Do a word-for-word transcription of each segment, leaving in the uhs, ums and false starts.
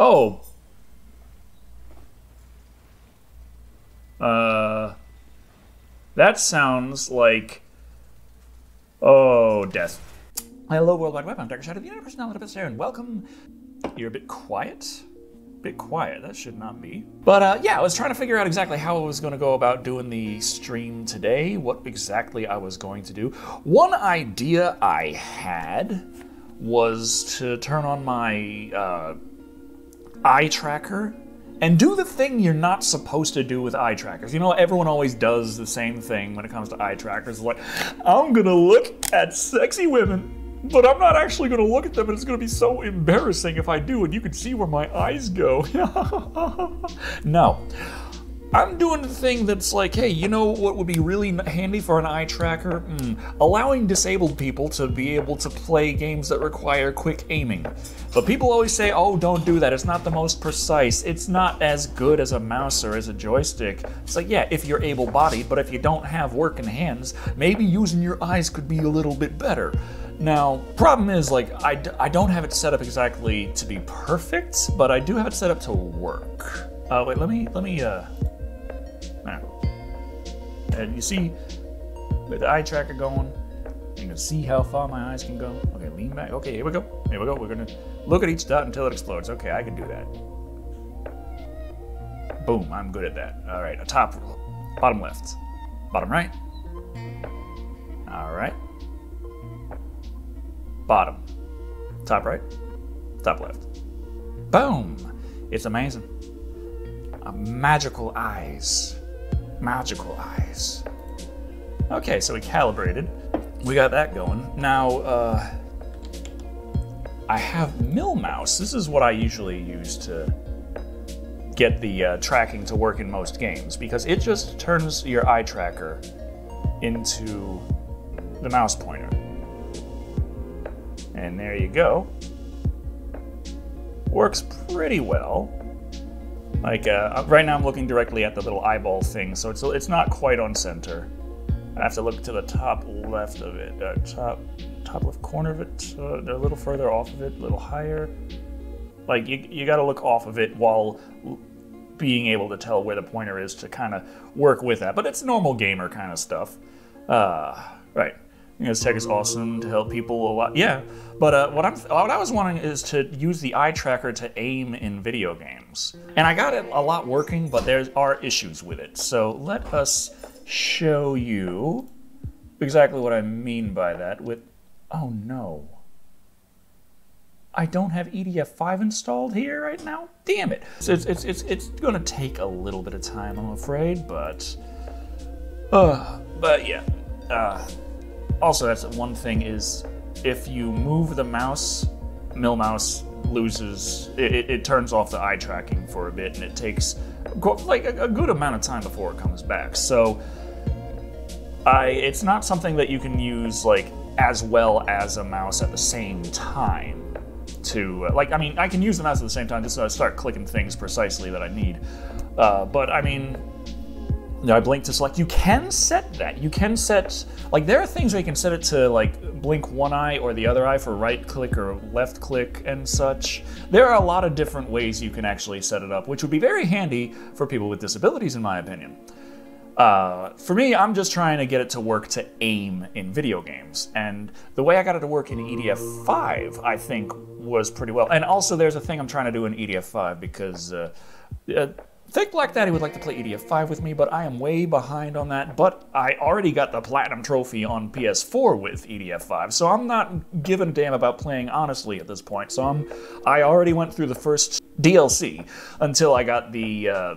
Oh. Uh, that sounds like, oh, death. Hello, World Wide Web. I'm Decker Shadow, the Universe, now a bit there, and welcome. You're a bit quiet. Bit quiet. That should not be. But uh, yeah, I was trying to figure out exactly how I was going to go about doing the stream today. What exactly I was going to do. One idea I had was to turn on my uh, eye tracker and do the thing you're not supposed to do with eye trackers. You know, everyone always does the same thing when it comes to eye trackers. It's like, I'm gonna look at sexy women, but I'm not actually gonna look at them, and it's gonna be so embarrassing if I do, and you can see where my eyes go. No. I'm doing the thing that's like, hey, you know what would be really handy for an eye tracker? Mm, allowing disabled people to be able to play games that require quick aiming. But people always say, oh, don't do that. It's not the most precise. It's not as good as a mouse or as a joystick. It's like, yeah, if you're able-bodied, but if you don't have working hands, maybe using your eyes could be a little bit better. Now, problem is, like, I, d I don't have it set up exactly to be perfect, but I do have it set up to work. Uh, wait, let me, let me, uh... And you see, with the eye tracker going, you can see how far my eyes can go. Okay, lean back. Okay, here we go. Here we go. We're gonna look at each dot until it explodes. Okay, I can do that. Boom, I'm good at that. All right, a top, bottom left, bottom right. All right. Bottom, top right, top left. Boom. It's amazing. A magical eyes. Magical eyes. Okay, so we calibrated. We got that going. Now, uh, I have Mill Mouse. This is what I usually use to get the uh, tracking to work in most games, because it just turns your eye tracker into the mouse pointer. And there you go. Works pretty well. Like, uh, right now I'm looking directly at the little eyeball thing, so it's, it's not quite on center. I have to look to the top left of it, uh, top, top left corner of it, uh, a little further off of it, a little higher. Like, you, you gotta look off of it while being able to tell where the pointer is to kind of work with that. But it's normal gamer kind of stuff. Uh, right. You know, this tech is awesome to help people a lot. Yeah, but uh, what I'm what I was wanting is to use the eye tracker to aim in video games, and I got it a lot working, but there are issues with it. So let us show you exactly what I mean by that. With oh no, I don't have E D F five installed here right now. Damn it! So it's it's it's it's gonna take a little bit of time, I'm afraid, but uh, but yeah. Uh, Also, that's one thing is, if you move the mouse, Mill Mouse loses, it, it turns off the eye tracking for a bit, and it takes like a, a good amount of time before it comes back. So I, it's not something that you can use like as well as a mouse at the same time to, uh, like, I mean, I can use the mouse at the same time just so I start clicking things precisely that I need. Uh, but I mean, no, I blink to select. You can set that. You can set, like, there are things where you can set it to, like, blink one eye or the other eye for right click or left click and such. There are a lot of different ways you can actually set it up, which would be very handy for people with disabilities, in my opinion. Uh, for me, I'm just trying to get it to work to aim in video games. And the way I got it to work in E D F five, I think, was pretty well. And also, there's a thing I'm trying to do in E D F five because, uh, uh, Thick Black Daddy would like to play E D F five with me, but I am way behind on that. But I already got the Platinum Trophy on P S four with E D F five, so I'm not giving a damn about playing honestly at this point. So I'm, I already went through the first D L C until I got the uh,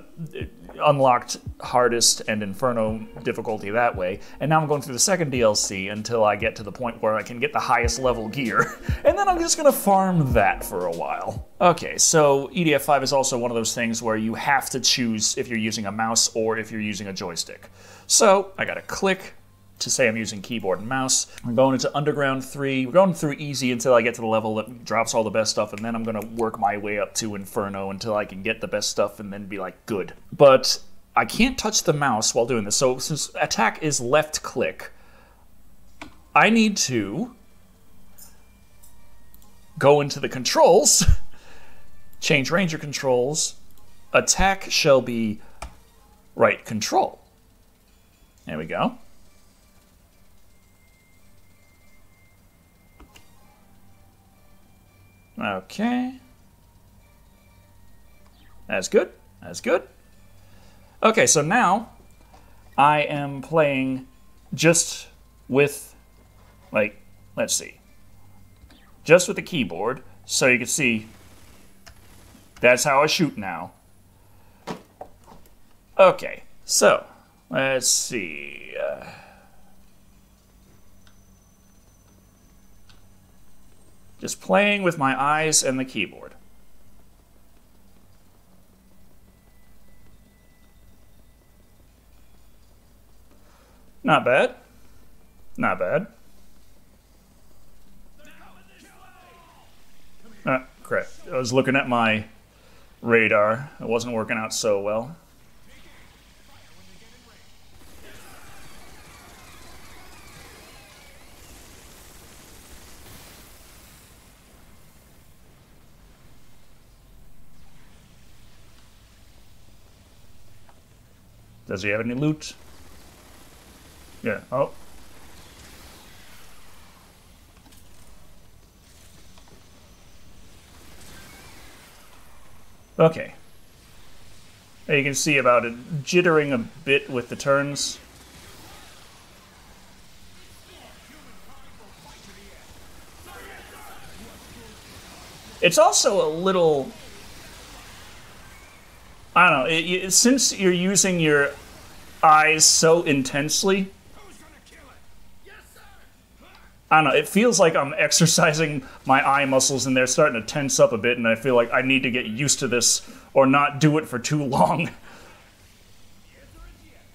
unlocked hardest and Inferno difficulty that way. And now I'm going through the second D L C until I get to the point where I can get the highest level gear. And then I'm just gonna farm that for a while. Okay, so E D F five is also one of those things where you have to choose if you're using a mouse or if you're using a joystick. So I gotta click to say I'm using keyboard and mouse. I'm going into Underground three. We're going through easy until I get to the level that drops all the best stuff, and then I'm gonna work my way up to Inferno until I can get the best stuff and then be like, good. But I can't touch the mouse while doing this. So since attack is left click, I need to go into the controls change ranger controls, attack shall be right control. There we go. Okay. That's good. That's good. Okay, so now I am playing just with, like, let's see. Just with the keyboard, so you can see that's how I shoot now. Okay, so let's see. Uh, just playing with my eyes and the keyboard. Not bad. Not bad. Ah, crap. I was looking at my radar. It wasn't working out so well. Does he have any loot? Yeah, oh. Okay. There you can see about it jittering a bit with the turns. It's also a little... I don't know, it, it, since you're using your eyes so intensely, I don't know, it feels like I'm exercising my eye muscles and they're starting to tense up a bit, and I feel like I need to get used to this or not do it for too long.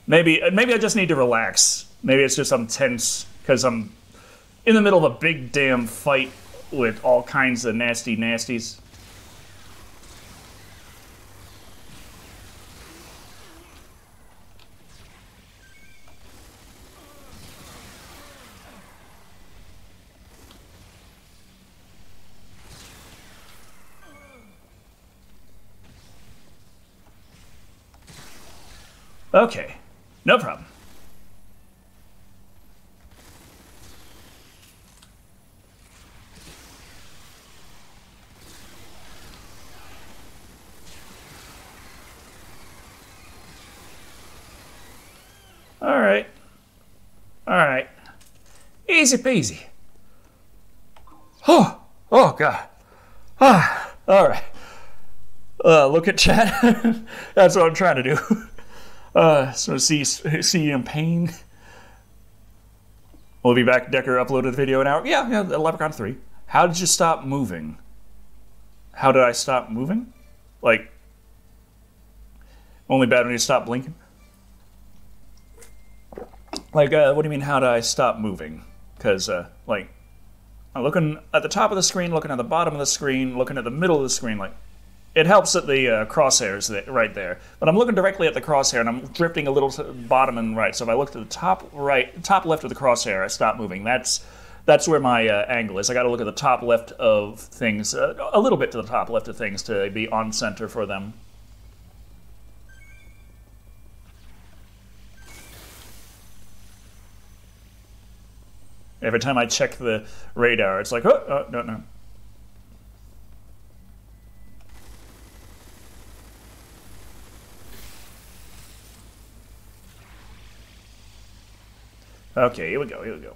Maybe, maybe I just need to relax. Maybe it's just I'm tense because I'm in the middle of a big damn fight with all kinds of nasty nasties. Okay, no problem. All right, all right, easy peasy. Oh, oh God. Ah, all right. Uh, look at chat. That's what I'm trying to do. Uh, so see, see you in pain. We'll be back. Decker uploaded a video an hour. Yeah, yeah, Leprechaun three. How did you stop moving? How did I stop moving? Like, only bad when you stop blinking. Like, uh, what do you mean, how did I stop moving? Because, uh, like, I'm looking at the top of the screen, looking at the bottom of the screen, looking at the middle of the screen, like... It helps that the uh, crosshair's right there, but I'm looking directly at the crosshair and I'm drifting a little to the bottom and right. So if I look to the top right, top left of the crosshair, I stop moving. That's that's where my uh, angle is. I got to look at the top left of things, uh, a little bit to the top left of things to be on center for them. Every time I check the radar, it's like, oh, oh no, no. Okay, here we go, here we go.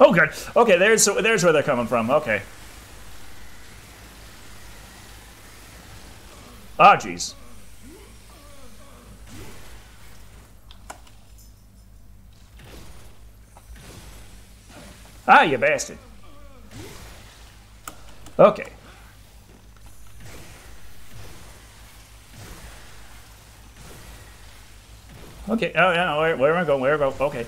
Oh God, okay, there's, there's where they're coming from, okay. Ah, jeez. Ah, you bastard. Okay. Okay, oh yeah, where, where am I going, where am I going, okay.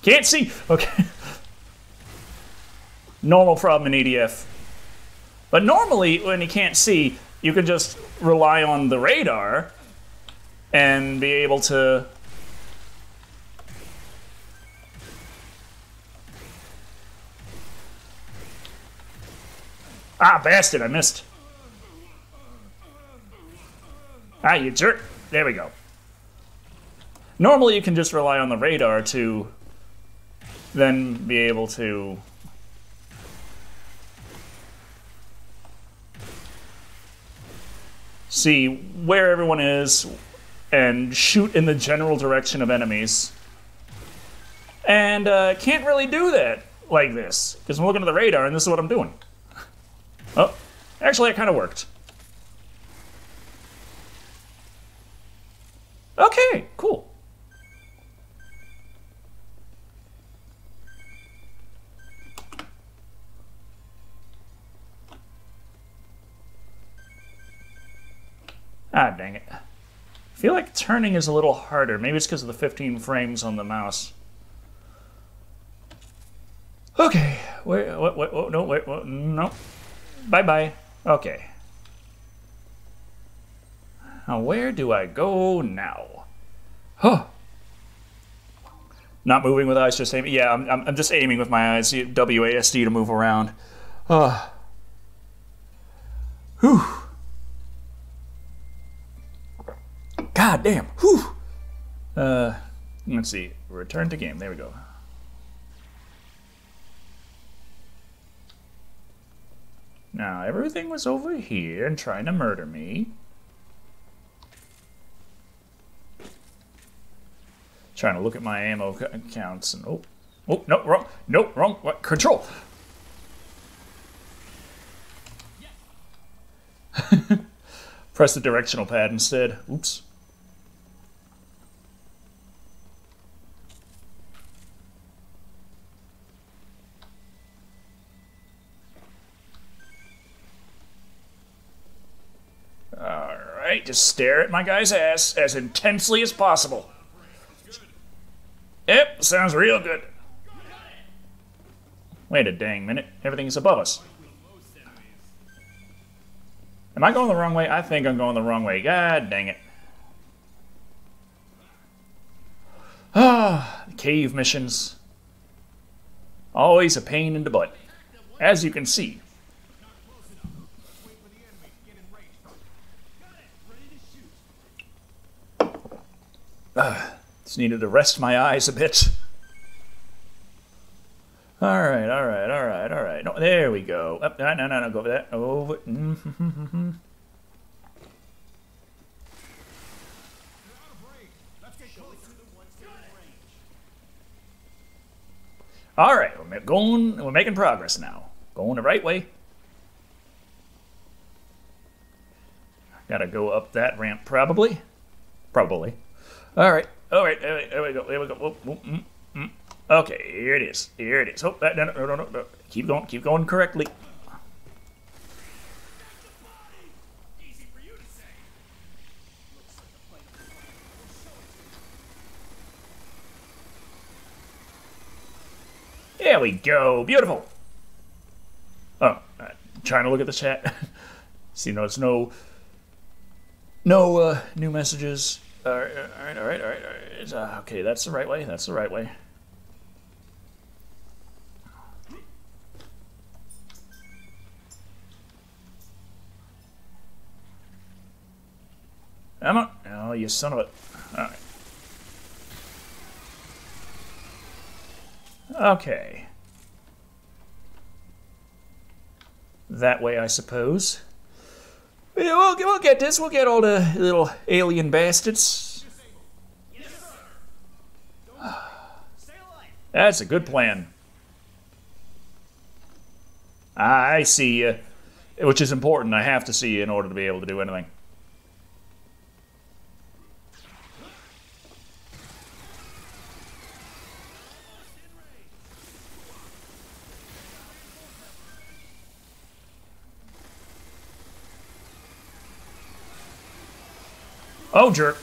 Can't see, okay. Normal problem in E D F. But normally, when you can't see, you can just rely on the radar and be able to... Ah, bastard, I missed. Ah, you jerk. There we go. Normally, you can just rely on the radar to then be able to... see where everyone is and shoot in the general direction of enemies. And uh, can't really do that like this, because I'm looking at the radar and this is what I'm doing. Oh, actually, that kind of worked. Okay, cool. Ah, dang it. I feel like turning is a little harder. Maybe it's because of the fifteen frames on the mouse. Okay. Wait, wait, wait, wait, no, wait, wait, no. Bye-bye. Okay. Now, where do I go now? Huh. Not moving with eyes, just aiming. Yeah, I'm, I'm, I'm just aiming with my eyes. W A S D to move around. Uh. Whew. God damn. Whew. Uh, let's see. Return to game. There we go. Now, everything was over here and trying to murder me. Trying to look at my ammo counts and oh, oh, no, wrong, no, wrong, what, control. Yes. Press the directional pad instead. Oops. Just stare at my guy's ass as intensely as possible. Yep, sounds real good. Wait a dang minute. Everything's above us. Am I going the wrong way? I think I'm going the wrong way. God dang it. Ah, cave missions. Always a pain in the butt. As you can see. Uh, just needed to rest my eyes a bit. All right, all right, all right, all right. No, there we go. Up, no, no, no, no, go over that. Over. Mm-hmm. All right, we're going. We're making progress now. Going the right way. Gotta go up that ramp, probably. Probably. All right, all right, there we go, there we go. Whoop, whoop, mm, mm. Okay, here it is, here it is. Oh, no, no, no, no, no. Keep going, keep going correctly. There we go, beautiful. Oh, I'm trying to look at the chat. See, no, it's no, no uh, new messages. All right, all right, all right, all right, all right. Uh, okay, that's the right way, that's the right way. Come on. Oh, you son of a... All right. Okay. That way, I suppose. Yeah, we'll, we'll get this. We'll get all the little alien bastards. Yes, sir. Stay alive. That's a good plan. I see you, which is important. I have to see you in order to be able to do anything. Oh, jerk.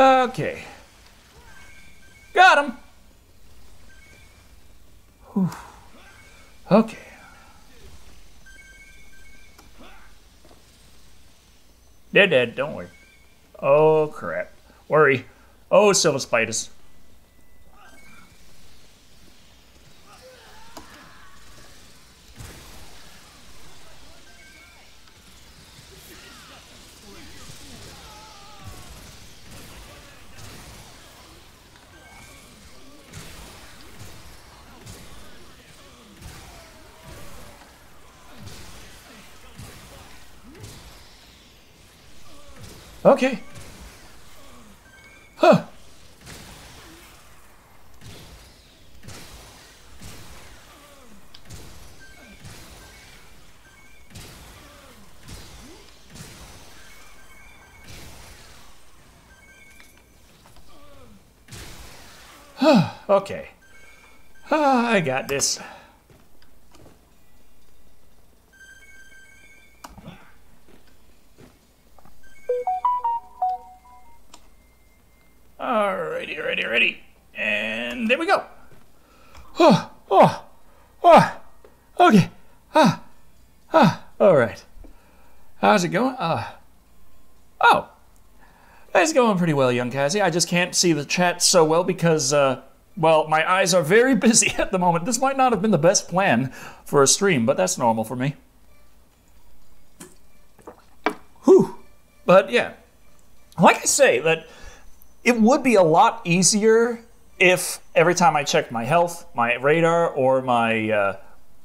Okay. Got him! Whew. Okay. They're dead, don't worry. Oh, crap. Worry. Oh, silver spiders. Okay. Huh. Huh. Okay. Ah, I got this. How's it going? Uh, oh, it's going pretty well, young Kazi. I just can't see the chat so well because, uh, well, my eyes are very busy at the moment. This might not have been the best plan for a stream, but that's normal for me. Whew. But yeah, like I say, that it would be a lot easier if every time I checked my health, my radar, or my uh,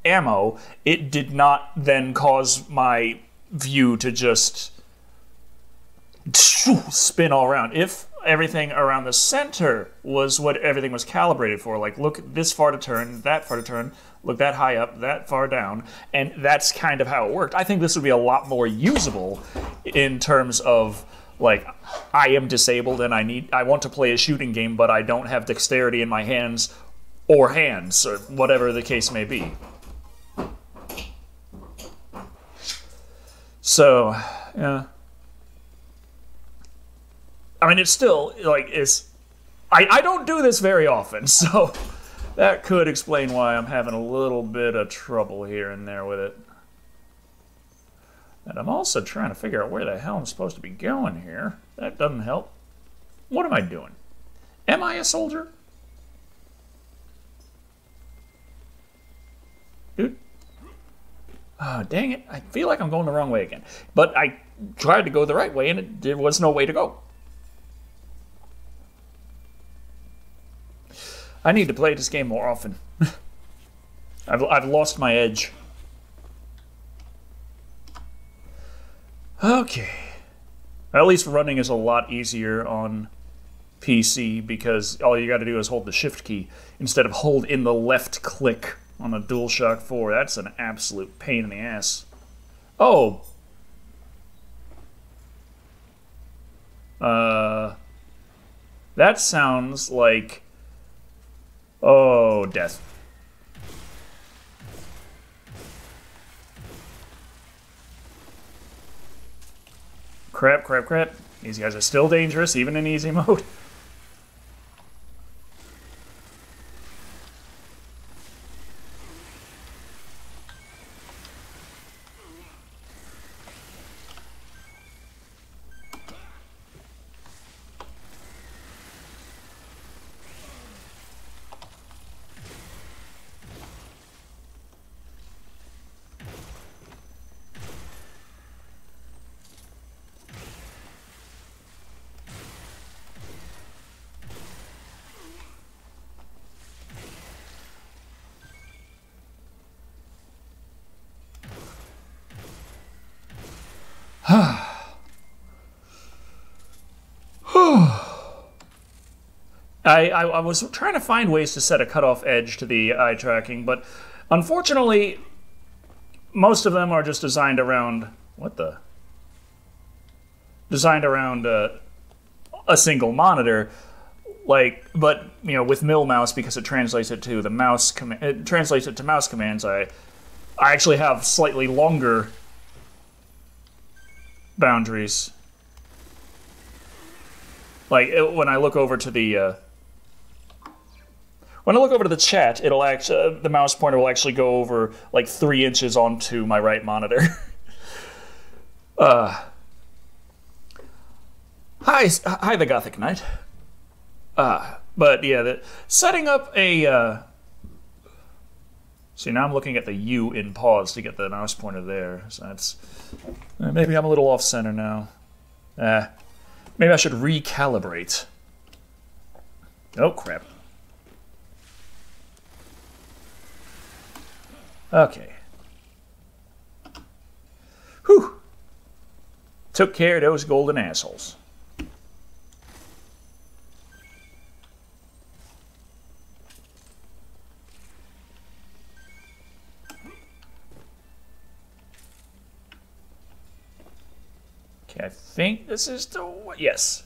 ammo, it did not then cause my view to just spin all around. If everything around the center was what everything was calibrated for, like look this far to turn, that far to turn, look that high up, that far down, and that's kind of how it worked. I think this would be a lot more usable in terms of like, I am disabled and I need, I want to play a shooting game, but I don't have dexterity in my hands or hands or whatever the case may be. So, yeah. I mean, it's still, like, it's... I, I don't do this very often, so that could explain why I'm having a little bit of trouble here and there with it. And I'm also trying to figure out where the hell I'm supposed to be going here. That doesn't help. What am I doing? Am I a soldier? Dude. Oh, dang it. I feel like I'm going the wrong way again. But I tried to go the right way, and it, there was no way to go. I need to play this game more often. I've, I've lost my edge. Okay. At least running is a lot easier on P C, because all you got to do is hold the shift key instead of hold in the left click. On a DualShock four, that's an absolute pain in the ass. Oh! Uh... That sounds like... Oh, death. Crap, crap, crap. These guys are still dangerous, even in easy mode. I, I, I was trying to find ways to set a cutoff edge to the eye tracking, but unfortunately, most of them are just designed around... What the? Designed around uh, a single monitor, like, but, you know, with Mill Mouse, because it translates it to the mouse... Com it translates it to mouse commands, I, I actually have slightly longer boundaries. Like it, when I look over to the uh, when I look over to the chat, it'll act, uh, the mouse pointer will actually go over like three inches onto my right monitor. uh, hi, hi, the Gothic Knight. Uh, but yeah, the, setting up a. Uh, see, now I'm looking at the U in pause to get the mouse pointer there. So that's maybe I'm a little off center now. Uh, maybe I should recalibrate. Oh crap. Okay. Whew. Took care of those golden assholes. Okay, I think this is the one. Yes.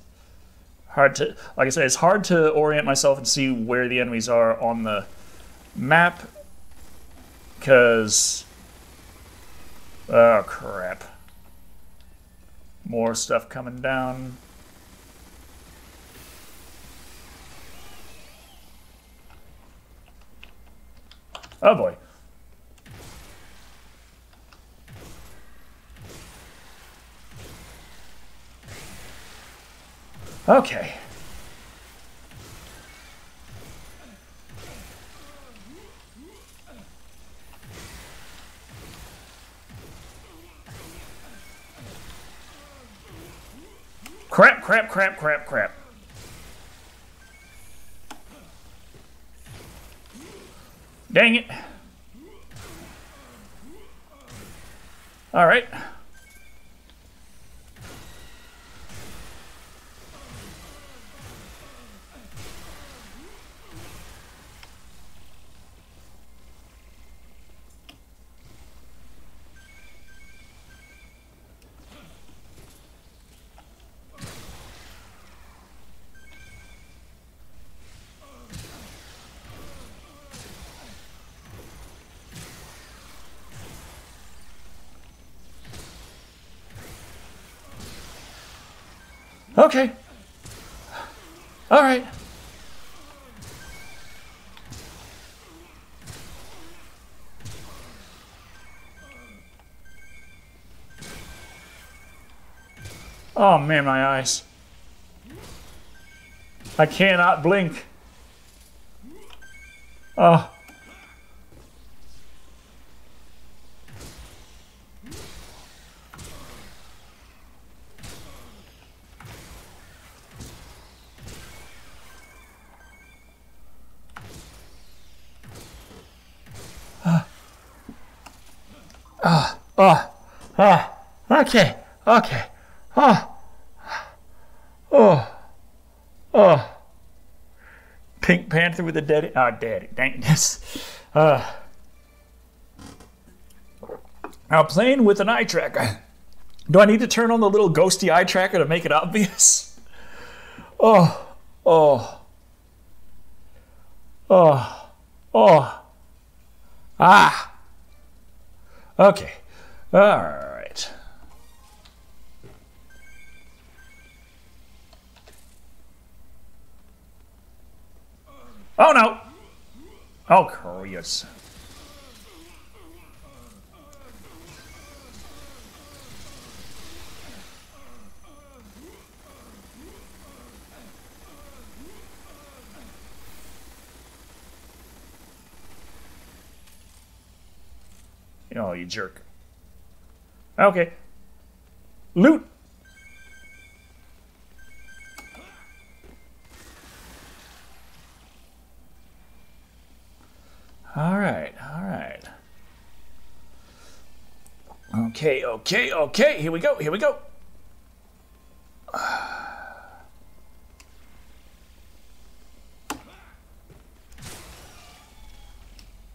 Hard to, like I said, it's hard to orient myself and see where the enemies are on the map. Because, oh crap, more stuff coming down. Oh boy. Okay. Crap, crap, crap, crap, crap. Dang it. All right. Okay. All right. Oh man, my eyes. I cannot blink. Oh. Oh, oh, okay, okay, oh, oh, oh. Pink Panther with a daddy, oh, daddy, dang this. Uh, now playing with an eye tracker. Do I need to turn on the little ghosty eye tracker to make it obvious? Oh, oh, oh, oh, ah, okay. All right. Oh no! Oh, curious. Oh, you jerk. Okay. Loot. All right. All right. Okay. Okay. Okay. Here we go. Here we go.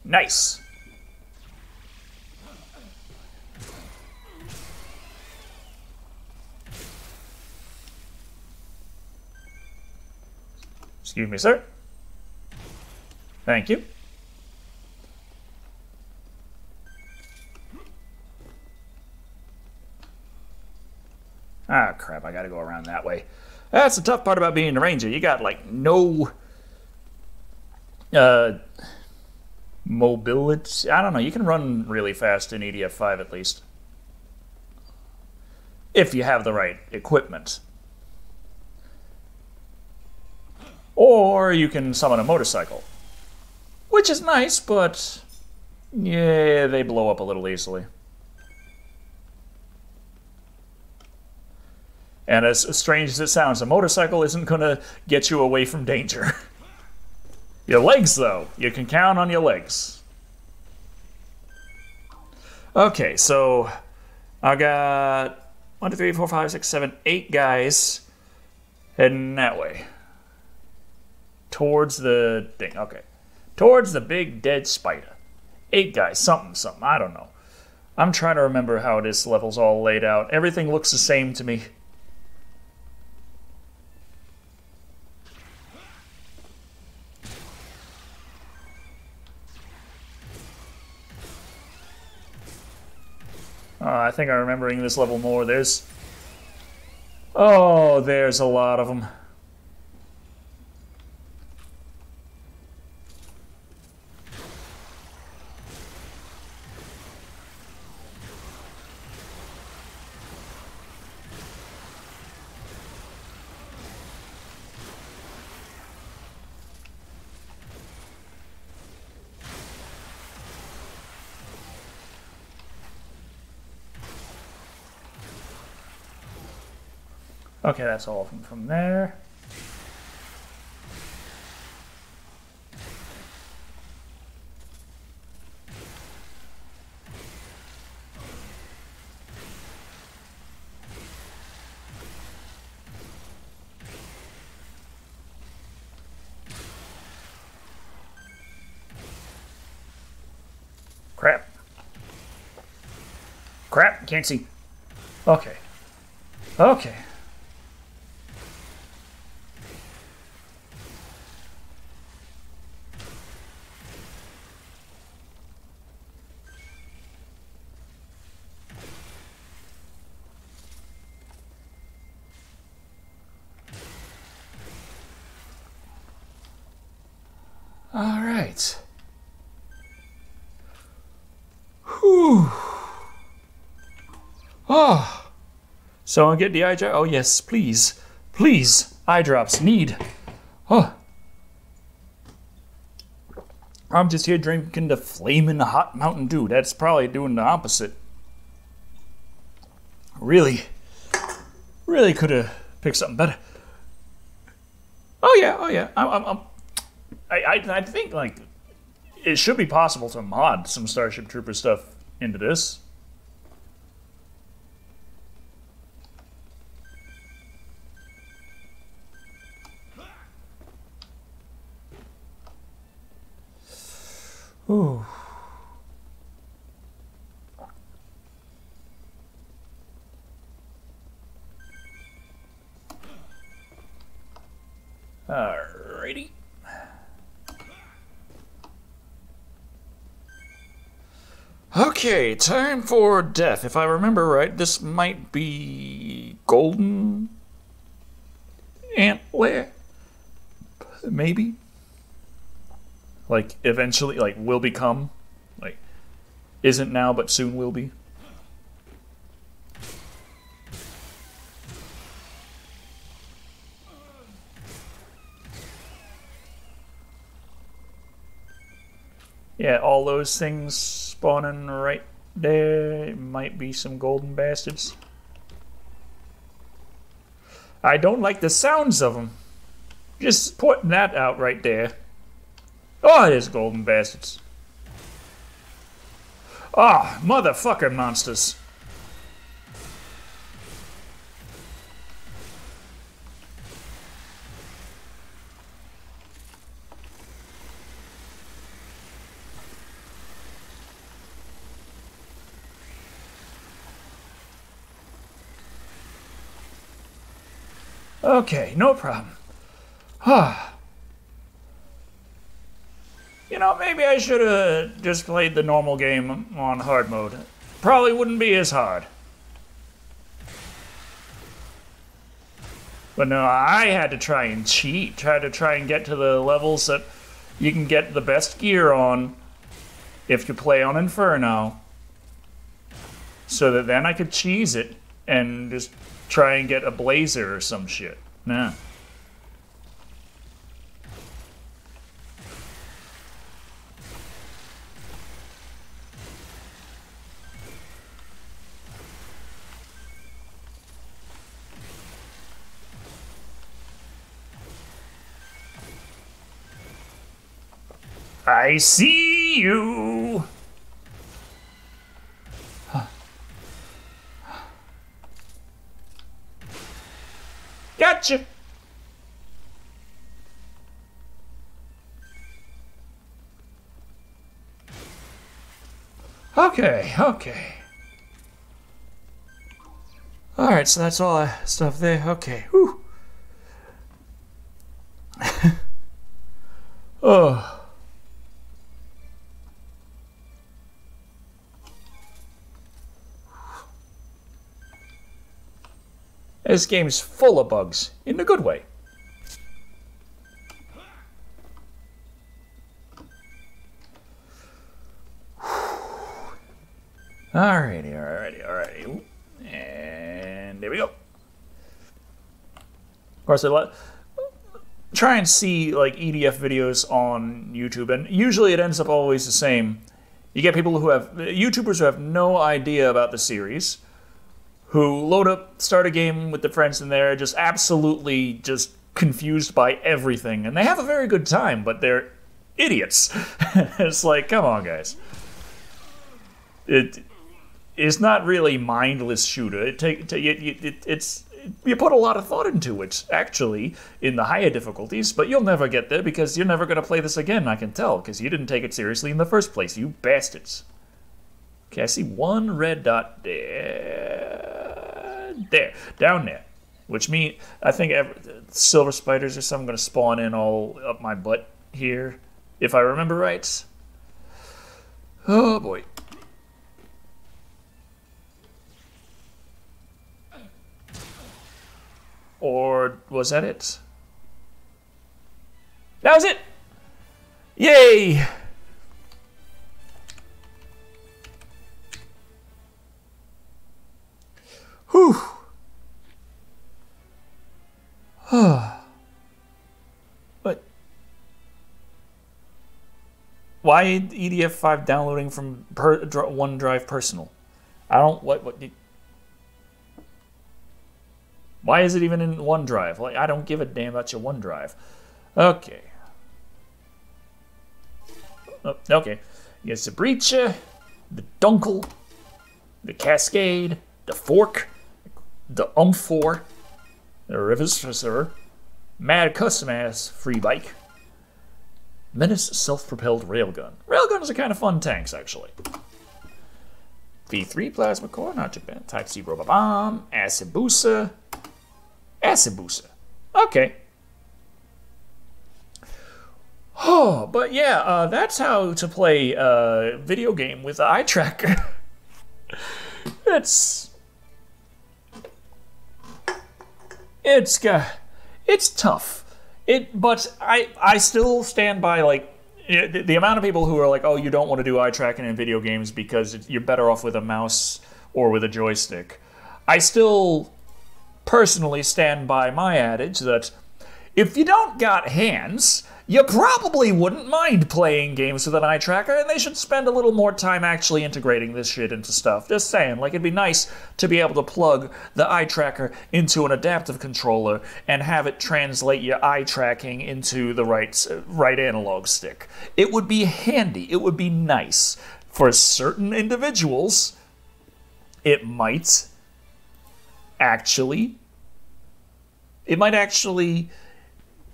Nice. Excuse me, sir. Thank you. Ah, crap, I gotta go around that way. That's the tough part about being a ranger. You got like no uh, mobility. I don't know. You can run really fast in E D F five at least. If you have the right equipment. Or you can summon a motorcycle. Which is nice, but yeah, they blow up a little easily. And as strange as it sounds, a motorcycle isn't going to get you away from danger. Your legs, though. You can count on your legs. Okay, so I got one, two, three, four, five, six, seven, eight guys heading that way. Towards the thing. Okay. Towards the big dead spider. Eight guys. Something, something. I don't know. I'm trying to remember how this level's all laid out. Everything looks the same to me. Uh, I think I'm remembering this level more. There's... Oh, there's a lot of them. Okay, that's all from, from there. Crap. Crap, can't see. Okay. Okay. Oh, so I'll get the eye drops. Oh, yes, please. Please. Eye drops. Need. Oh. I'm just here drinking the flaming hot Mountain Dew. That's probably doing the opposite. Really. Really could have picked something better. Oh, yeah. Oh, yeah. I'm, I'm, I'm, I, I, I think, like, it should be possible to mod some Starship Trooper stuff into this. Ooh. Alrighty. Okay, time for death. If I remember right, this might be golden antler, maybe. Like, eventually, like, will become. Like, isn't now, but soon will be. Yeah, all those things spawning right there. It might be some golden bastards. I don't like the sounds of them. Just putting that out right there. Oh, it is golden bastards. Ah, oh, motherfucking monsters. Okay, no problem. Ah. You know, maybe I should have just played the normal game on hard mode. Probably wouldn't be as hard. But no, I had to try and cheat, try to try and get to the levels that you can get the best gear on if you play on Inferno, so that then I could cheese it and just try and get a blazer or some shit. Nah. I see you. Gotcha. Okay, okay. All right, so that's all that stuff there. Okay. Whew. Oh. This game is full of bugs, in a good way. Alrighty, alrighty, alrighty. And there we go. Of course, I let, try and see like E D F videos on YouTube, and usually it ends up always the same. You get people who have, YouTubers who have no idea about the series, who load up, start a game with their friends, and they're just absolutely just confused by everything. And they have a very good time, but they're idiots. It's like, come on, guys. It is not really mindless shooter. It take it, it, it, it's you put a lot of thought into it, actually, in the higher difficulties, but you'll never get there because you're never going to play this again, I can tell, because you didn't take it seriously in the first place, you bastards. Okay, I see one red dot there. There, down there, which means I think every, silver spiders or something going to spawn in all up my butt here, if I remember right. Oh boy. Or was that it? That was it! Yay! Whew. But why E D F five downloading from per, OneDrive personal? I don't what what. Why is it even in OneDrive? Like, I don't give a damn about your OneDrive. Okay. Oh, okay. Yes, the breacher, the dunkle, the cascade, the fork. The um four, the Rivisor, Mad Custom Ass Free Bike, Menace Self-Propelled Railgun. Railguns are kind of fun tanks, actually. V three Plasma Core, not Japan, Type-C Robot Bomb, Asabusa, Asabusa. Okay. Oh, but yeah, uh, that's how to play a video game with an eye tracker. It's... It's uh, it's tough, it but I I still stand by, like, the, the amount of people who are like, oh, you don't want to do eye tracking in video games because it, you're better off with a mouse or with a joystick. I still personally stand by my adage that if you don't got hands, you probably wouldn't mind playing games with an eye tracker, and they should spend a little more time actually integrating this shit into stuff. Just saying, like, it'd be nice to be able to plug the eye tracker into an adaptive controller and have it translate your eye tracking into the right, right analog stick. It would be handy. It would be nice. For certain individuals, it might actually... It might actually...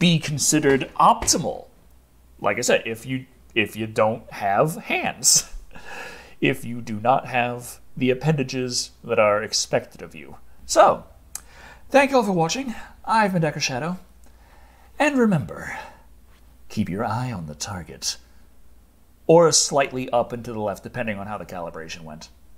be considered optimal. Like I said, if you if you don't have hands, if you do not have the appendages that are expected of you. So, thank you all for watching. I've been Decker Shadow, and remember, keep your eye on the target, or slightly up and to the left, depending on how the calibration went.